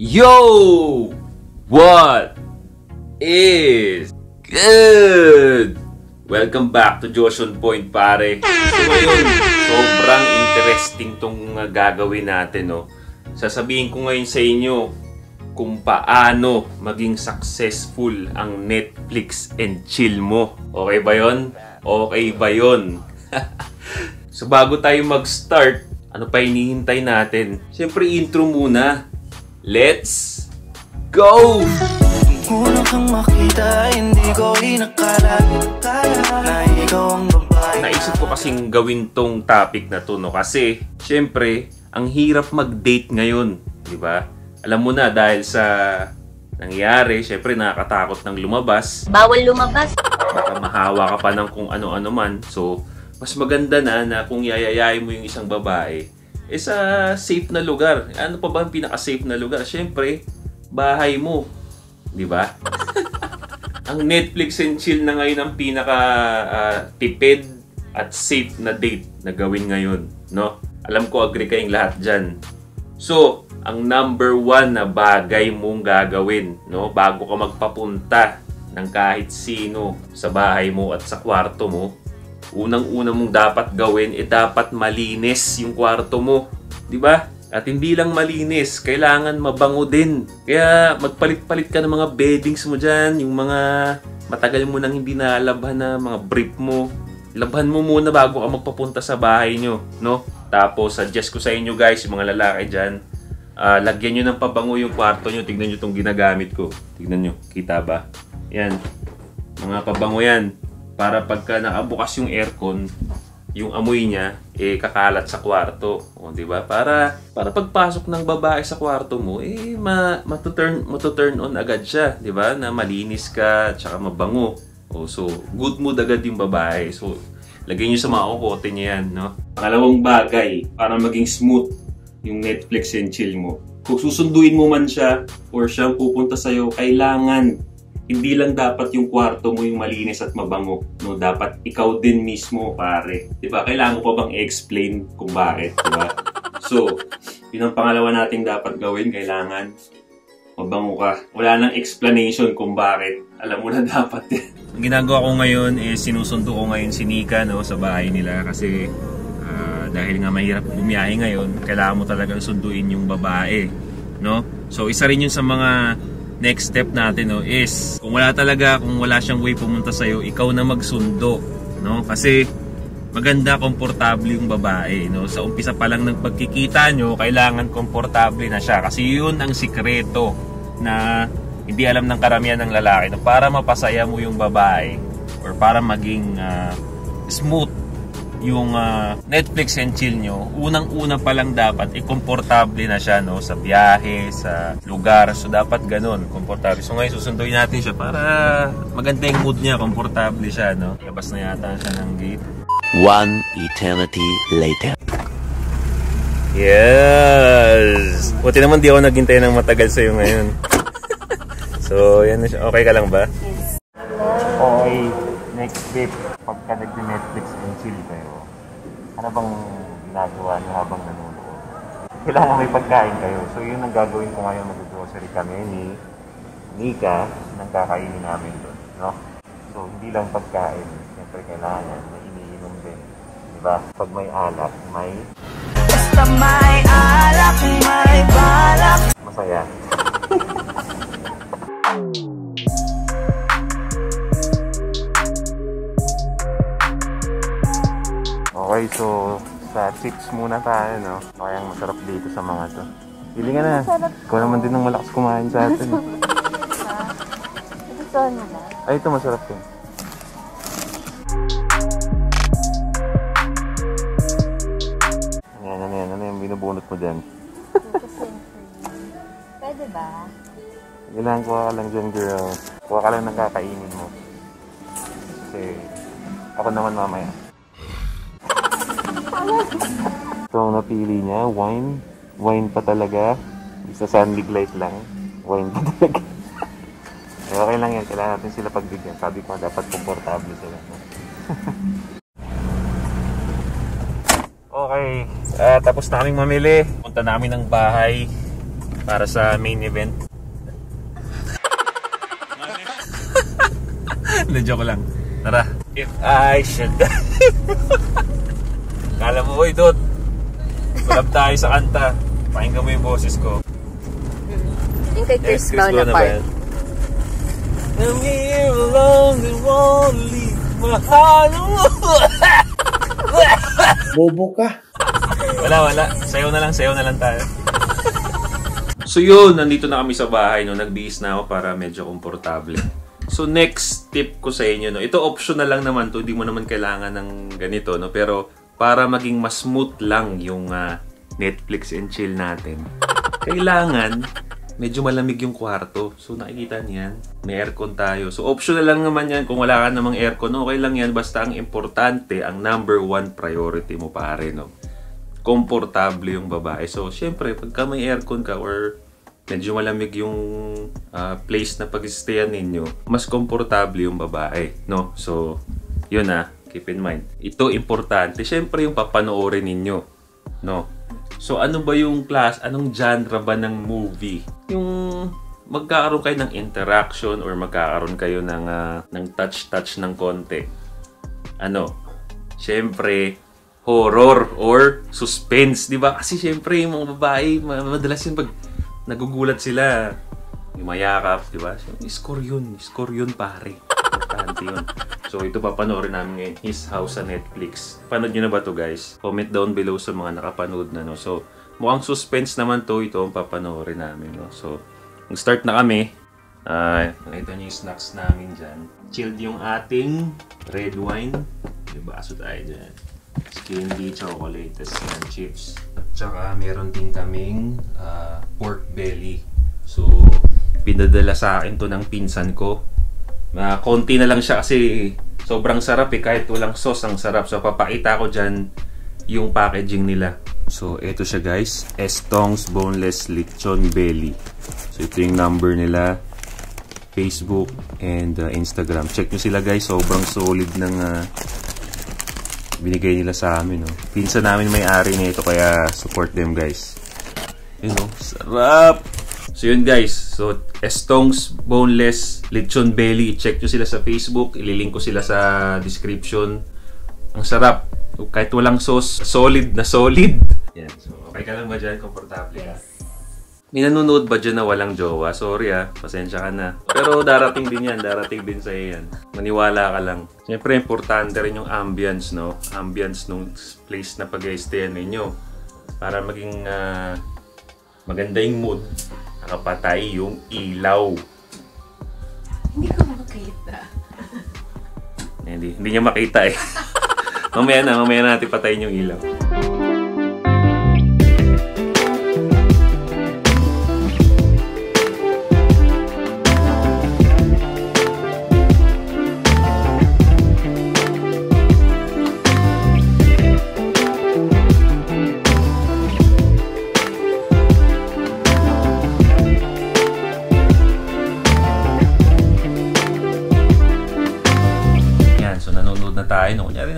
Yo! What is good? Welcome back to Josh on Point, pare. So ngayon, sobrang interesting tong gagawin natin, no? Sasabihin ko ngayon sa inyo kung paano maging successful ang Netflix and chill mo. Okay ba yon? Okay ba yon? So bago tayo mag-start, ano pa hinihintay natin? Siyempre intro muna. Let's go! Una kang makita, hindi ko inakala na ikaw ang babae. Naisip ko kasing gawin tong topic na to, no? Kasi, syempre, ang hirap mag-date ngayon, di ba? Alam mo na, dahil sa nangyari, syempre nakakatakot ng lumabas. Bawal lumabas. Baka mahawa ka pa ng kung ano-ano man. So, mas maganda na kung yayayain mo yung isang babae, sa safe na lugar. Ano pa ba ang pinaka-safe na lugar? Siyempre, bahay mo. Di ba? Ang Netflix and chill na ngayon ang pinaka-tipid at safe na date na gawin ngayon, no? Alam ko, agree kayong lahat dyan. So, ang #1 na bagay mong gagawin, no? Bago ka magpapunta ng kahit sino sa bahay mo at sa kwarto mo, unang-una mong dapat gawin dapat malinis yung kwarto mo, 'di ba? At hindi lang malinis, kailangan mabango din. Kaya magpalit-palit ka ng mga beddings mo diyan, yung mga matagal mo nang hindi nalabhan na mga brief mo. Labhan mo muna bago ka magpapunta sa bahay nyo, no? Tapos suggest ko sa inyo, guys, yung mga lalaki diyan, lagyan niyo ng pabango yung kwarto nyo. Tignan niyo tong ginagamit ko. Tignan niyo, kita ba? Yan. Mga pabango yan. Para pagka nakabukas yung aircon, yung amoy niya, kakalat sa kwarto. O, diba? Para pagpasok ng babae sa kwarto mo, matuturn on agad siya. Diba? Na malinis ka, tsaka mabango. O, so, good mood agad yung babae. So, lagay nyo sa mga okote niya yan, no? Pangalawang bagay, para maging smooth yung Netflix and chill mo. Kung susunduin mo man siya, or siya pupunta sa'yo, kailangan hindi lang dapat yung kwarto mo yung malinis at mabango, no? Dapat ikaw din mismo, pare. Diba? Kailangan mo pa bang explain kung bakit, diba? So, yun ang pangalawa nating dapat gawin. Kailangan mabango ka. Wala nang explanation kung bakit. Alam mo na dapat yan. Ang ginagawa ko ngayon is sinusundo ko ngayon si Nika, no, sa bahay nila. Kasi dahil nga mahirap bumiyahe ngayon, kailangan mo talagang sunduin yung babae, no? So, isa rin yun sa mga next step natin, no, is kung wala siyang way pumunta sa'yo, ikaw na magsundo, no? Kasi maganda, komportable yung babae, no? Sa umpisa pa lang ng pagkikita nyo, kailangan komportable na siya. Kasi yun ang sikreto na hindi alam ng karamihan ng lalaki, no? Para mapasaya mo yung babae or para maging smooth yung Netflix and chill nyo, unang-una pa lang dapat komportable na siya, no? Sa biyahe, sa lugar. So, dapat ganun, komportable. So, ngayon susunduin natin siya para maganda yung mood niya, komportable siya, no? Labas na yata siya ng gate. One eternity later. Yes! Buti naman di ako naghintay ng matagal sa'yo ngayon. So, yan na siya. Okay ka lang ba? Yes. Okay, next step. Pagka nag-Netflix and chill kayo, ano bang ginagawa niyo habang nanonood? Kailangan may pagkain kayo. So, yun ang gagawin ko ngayon. Mag-grocery kami ni Nika ng kakainin namin doon, no? So, hindi lang pagkain. Siyempre, kailangan may iniinom din. Diba? Pag may alak, may... Basta may alak, may balak. Masaya. Okay, so sa tips muna tayo, no? Okay, ang masarap dito sa mga to. Pili ka na. Ikaw naman din ang malakas kumain sa atin. Ay, ito masarap din. Ayan, ano yan? Ano yung binubunot mo dyan? Pwede ba? Kailangan kuha ka lang dyan, girl. Kuha ka lang ng kakainin mo. Kasi ako naman mamaya. So, ang napili niya, wine. Wine pa talaga. Isa sunlig light lang. Wine pa talaga. Eh, okay lang yan. Kailangan natin sila pagbigyan. Sabi ko, dapat komportable sila. Okay. Tapos na kaming mamili. Punta namin ng bahay para sa main event. Na-joke lang. Tara. If I should die. Kala mo, oy, dude. Kulab tayo sa kanta. Pakinggan mo yung boses ko. Yung kay Chris Brown na part. I'm here alone and won't leave my heart alone. Bobo ka. Wala. Sayaw na lang tayo. So yun, nandito na kami sa bahay. No? Nagbihis na ako para medyo komportable. So next tip ko sa inyo. No? Ito optional lang naman to. Hindi mo naman kailangan ng ganito. No? Pero para maging mas smooth lang yung Netflix and chill natin. Kailangan medyo malamig yung kwarto. So nakikita niyan, may aircon tayo. So optional lang naman yan. Kung wala ka namang aircon, okay lang yan. Basta ang importante, ang #1 priority mo pare, no? Komportable yung babae. So syempre, pagka may aircon ka or medyo malamig yung place na pag-stayan ninyo, mas komportable yung babae, no? So yun keep in mind. Ito importante, syempre yung papanoorin ninyo, no? So ano ba yung class? Anong genre ba ng movie? Yung magkakaroon kayo ng interaction or magkakaroon kayo ng touch-touch ng konti. Ano? Siyempre, horror or suspense, di ba? Kasi siyempre, yung mga babae, madalas yun pag nagugulat sila, yung mayakap, di ba? So, score yun pare. Importante yun. So, ito papanoorin namin ngayon, His House sa Netflix. Panood nyo na ba to guys? Comment down below sa mga nakapanood na, no? So, mukhang suspense naman to. Ito ang papanoorin namin, no? So, mag-start na kami. Ito nyo yung snacks namin dyan. Chilled yung ating red wine. Diba? Aso tayo dyan. Candy, chocolate, and chips. At saka, meron din kaming pork belly. So, pinadala sa akin to ng pinsan ko. Konti na lang siya kasi sobrang sarap eh, kahit walang sauce ang sarap. So papakita ko dyan yung packaging nila. So eto siya guys, Estong's Boneless Lechon Belly. So ito yung number nila, Facebook and Instagram. Check nyo sila guys, sobrang solid ng binigay nila sa amin, no? Pinsa namin may-ari nito kaya support them guys. You know, sarap! So yun guys, so Estong's Boneless Lechon Belly, i-check nyo sila sa Facebook, ililink ko sila sa description. Ang sarap, kahit walang sauce, solid na solid. Yan, so okay ka lang ba dyan? Komportable ka? May nanonood ba dyan na walang jowa? Sorry pasensya ka na. Pero darating din yan, darating din sa'yo yan. Maniwala ka lang. Siyempre importante rin yung ambience, no? Ambience nung place na pag-i-stayan ninyo. Para maging maganda yung mood. Nakapatay yung ilaw. Hindi ko makita. Hindi niya makita eh. Mamaya na natin patayin yung ilaw.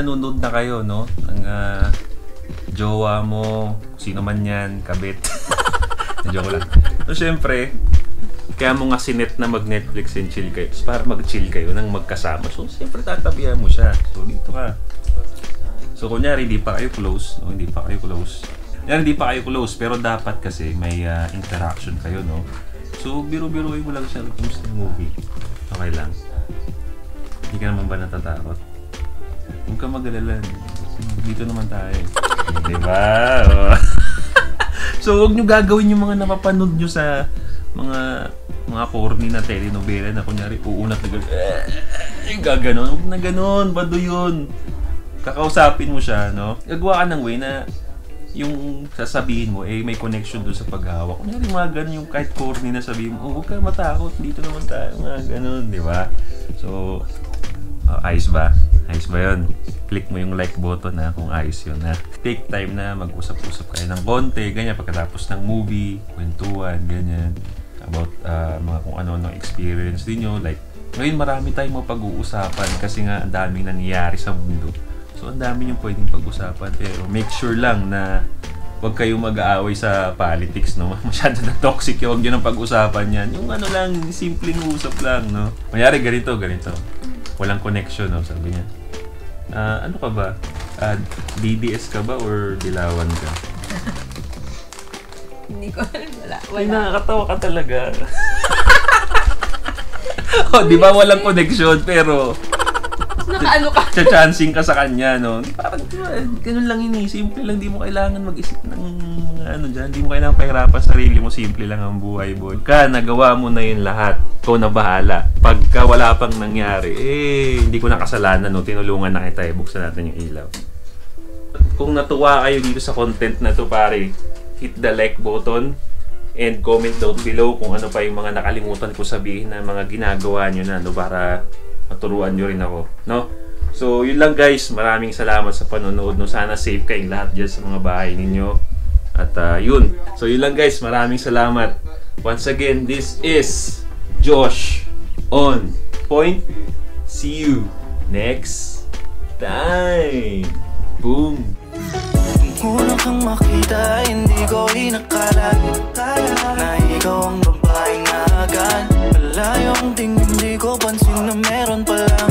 Nanonood na kayo, no? Ang jowa mo, sino man yan, kabit. Joke lang. So, syempre, kaya mo nga sinet na mag-Netflix and chill kayo. So, para mag-chill kayo nang magkasama. So, syempre, tatabihan mo siya. So, dito ka. So, kunyari, hindi pa kayo close. No? Hindi pa kayo close. Pero dapat kasi may interaction kayo, no? So, biro-biroin mo lang siya. Kumusta yung movie? Okay lang. Hindi ka naman ba natatakot? Huwag ka mag-alalan. Dito naman tayo. Diba? Oh. So, huwag nyo gagawin yung mga napapanood nyo sa mga corny na telenovela na kunyari uunat na gano'n. Gaganon. Huwag na gano'n. Bado yun. Kakausapin mo siya, no? Gagawa ka ng way na yung sasabihin mo, eh, may connection doon sa paghawa. Kunyari mga gano'n yung kahit corny na sabihin mo, huwag ka matakot. Dito naman tayo. Mga gano'n. Diba? So, ayos ba? Ayos ba yun? Click mo yung like button na kung ayos yun na. Take time na mag-usap-usap kayo ng konti, ganyan, pagkatapos ng movie, kwentuhan, ganyan. About mga kung ano-ano experience niyo. Like, ngayon marami tayong mapag-uusapan kasi nga ang daming nangyayari sa mundo. So, ang dami niyong pwedeng pag-usapan pero make sure lang na Huwag kayong mag-aaway sa politics, no? Masyado na toxic yung huwag nyo ng pag-usapan yan. Yung ano lang, simpleng usap lang, no? Mayari ganito, ganito. Walang connection, no? Sabi niya. Ano ka ba? DDS ka ba or dilawan ka? Hindi ko alam. Wala. Ay, nakakatawa ka talaga. Oh, di ba walang connection, pero... nakaano ka. Chachancing ka sa kanya, no? Parang, ganun lang yun eh. Simple lang, di mo kailangan mag-isip ng ano dyan. Di mo kailangan pahirapan sarili mo. Simple lang ang buhay, boy. Nagawa mo na yun lahat. Ikaw na bahala. Pagka wala pang nangyari, eh, hindi ko nakasalanan, no? Tinulungan na kita, eh. Buksan natin yung ilaw. Kung natuwa kayo dito sa content na to, pare, hit the like button and comment down below kung ano pa yung mga nakalimutan ko sabihin na mga ginagawa nyo na, no? Para... maturuan nyo rin ako, no? So, yun lang guys. Maraming salamat sa panonood, no? Sana safe kayong lahat dyan sa mga bahay ninyo. At yun. So, yun lang guys. Maraming salamat. Once again, this is Josh on Point. See you next time. Boom! Una kang makita, hindi ko inakala na ikaw ang babaeng agad. Pala yung tingin, hindi ko pansin na meron pala.